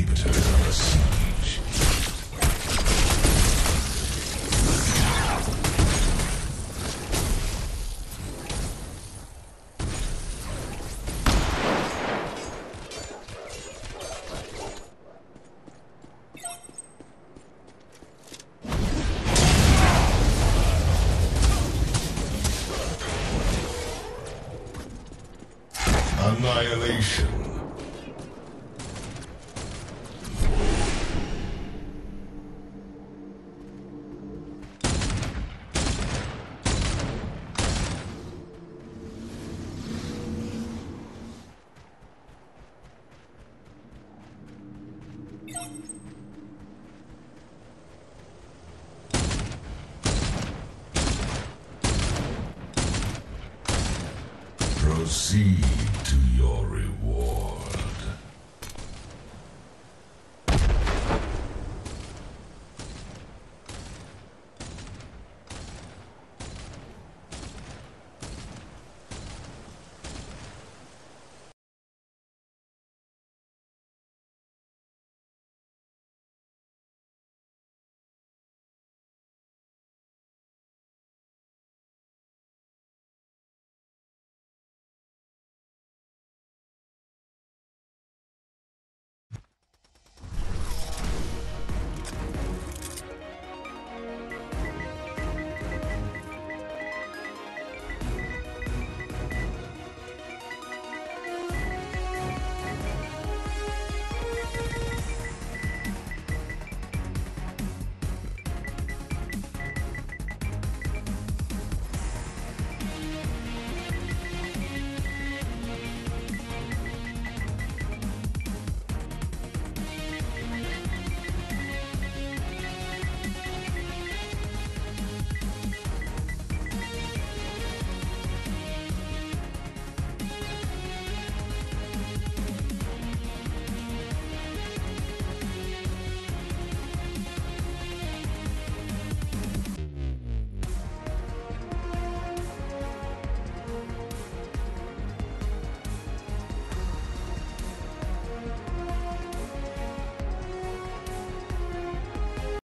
inhibitor is under siege. Annihilate.